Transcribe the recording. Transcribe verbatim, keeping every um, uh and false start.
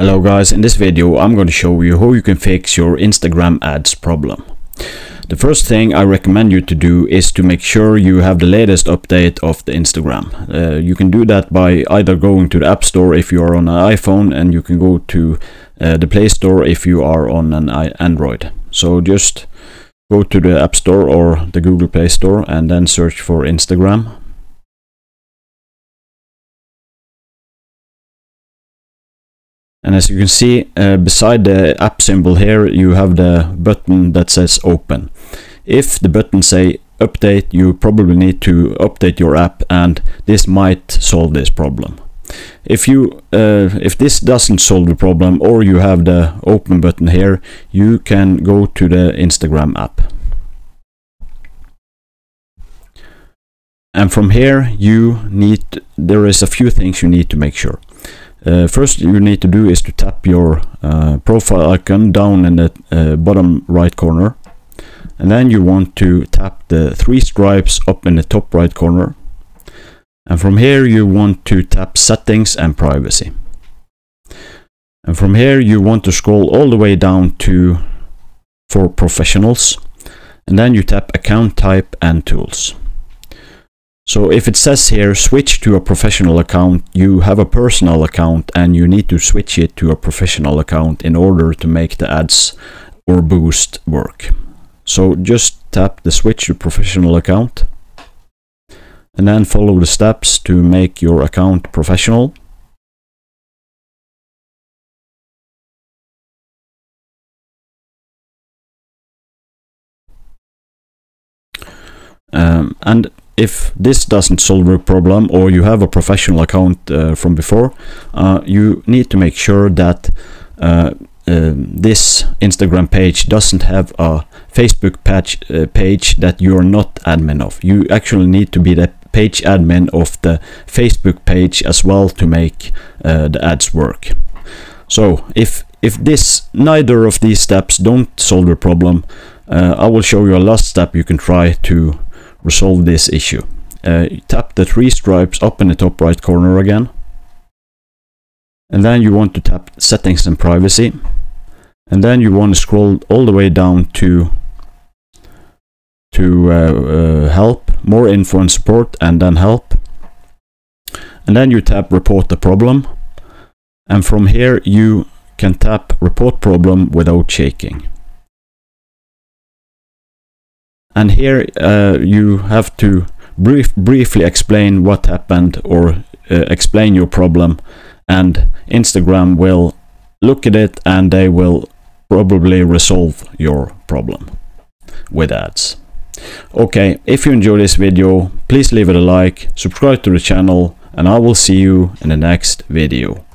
Hello guys, in this video I'm going to show you how you can fix your Instagram ads problem. The first thing I recommend you to do is to make sure you have the latest update of the Instagram. Uh, you can do that by either going to the App Store if you are on an iPhone, and you can go to uh, the Play Store if you are on an Android. So just go to the App Store or the Google Play Store and then search for Instagram. And as you can see, uh, beside the app symbol here, you have the button that says open. If the button say update, you probably need to update your app, and this might solve this problem. If you uh, if this doesn't solve the problem, or you have the open button here, you can go to the Instagram app. And from here, you need there is a few things you need to make sure. Uh, first you need to do is to tap your uh, profile icon down in the uh, bottom right corner, and then you want to tap the three stripes up in the top right corner, and from here you want to tap settings and privacy, and from here you want to scroll all the way down to for professionals, and then you tap account type and tools. So if it says here switch to a professional account, you have a personal account and you need to switch it to a professional account in order to make the ads or boost work. So just tap the switch to professional account, and then follow the steps to make your account professional. Um, and if this doesn't solve your problem, or you have a professional account uh, from before, uh, you need to make sure that uh, uh, this Instagram page doesn't have a Facebook page, uh, page that you're not admin of. You actually need to be the page admin of the Facebook page as well to make uh, the ads work. So if, if this neither of these steps don't solve your problem, uh, I will show you a last step you can try to resolve this issue. Uh, tap the three stripes up in the top right corner again, and then you want to tap settings and privacy, and then you want to scroll all the way down to to uh, uh, help, more info and support, and then help, and then you tap report the problem, and from here you can tap report problem without shaking. And here uh, you have to brief, briefly explain what happened, or uh, explain your problem, and Instagram will look at it and they will probably resolve your problem with ads. Okay, if you enjoy this video, please leave it a like, subscribe to the channel, and I will see you in the next video.